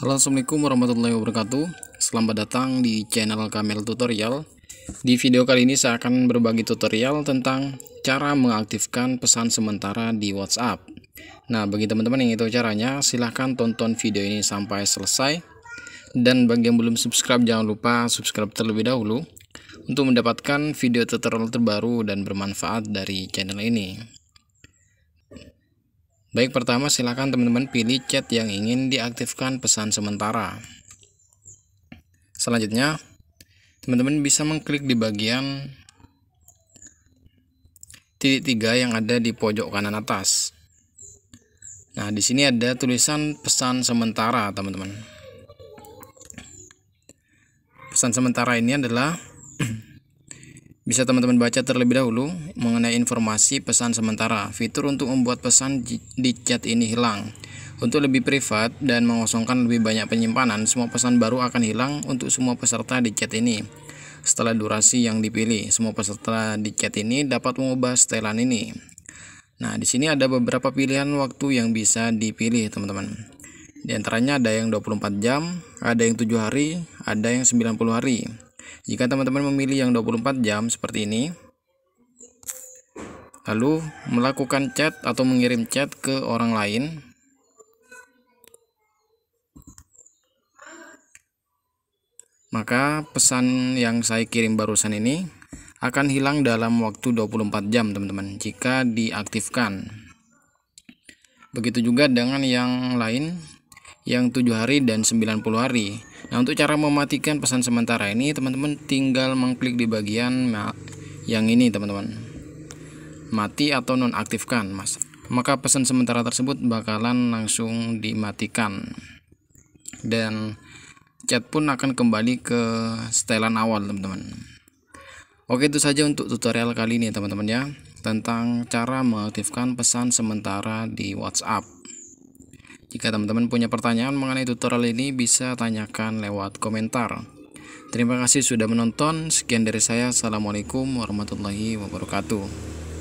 Halo, assalamualaikum warahmatullahi wabarakatuh. Selamat datang di channel Kamel Tutorial. Di video kali ini saya akan berbagi tutorial tentang cara mengaktifkan pesan sementara di WhatsApp. Nah, bagi teman-teman yang itu caranya, silahkan tonton video ini sampai selesai. Dan bagi yang belum subscribe, jangan lupa subscribe terlebih dahulu untuk mendapatkan video tutorial terbaru dan bermanfaat dari channel ini. Baik, pertama silakan teman-teman pilih chat yang ingin diaktifkan pesan sementara. Selanjutnya, teman-teman bisa mengklik di bagian titik 3 yang ada di pojok kanan atas. Nah, di sini ada tulisan pesan sementara, teman-teman. Pesan sementara ini adalah bisa teman-teman baca terlebih dahulu mengenai informasi pesan sementara. Fitur untuk membuat pesan di chat ini hilang. Untuk lebih privat dan mengosongkan lebih banyak penyimpanan, semua pesan baru akan hilang untuk semua peserta di chat ini. Setelah durasi yang dipilih, semua peserta di chat ini dapat mengubah setelan ini. Nah, di sini ada beberapa pilihan waktu yang bisa dipilih, teman-teman. Di antaranya ada yang 24 jam, ada yang 7 hari, ada yang 90 hari. Jika teman-teman memilih yang 24 jam seperti ini, lalu melakukan chat atau mengirim chat ke orang lain, maka pesan yang saya kirim barusan ini akan hilang dalam waktu 24 jam, teman-teman, jika diaktifkan. Begitu juga dengan yang lain, yang 7 hari dan 90 hari. Nah, untuk cara mematikan pesan sementara ini, teman-teman tinggal mengklik di bagian yang ini, teman-teman. Mati atau nonaktifkan, Mas. Maka pesan sementara tersebut bakalan langsung dimatikan. Dan chat pun akan kembali ke setelan awal, teman-teman. Oke, itu saja untuk tutorial kali ini, teman-teman ya, tentang cara mengaktifkan pesan sementara di WhatsApp. Jika teman-teman punya pertanyaan mengenai tutorial ini, bisa tanyakan lewat komentar. Terima kasih sudah menonton. Sekian dari saya. Assalamualaikum warahmatullahi wabarakatuh.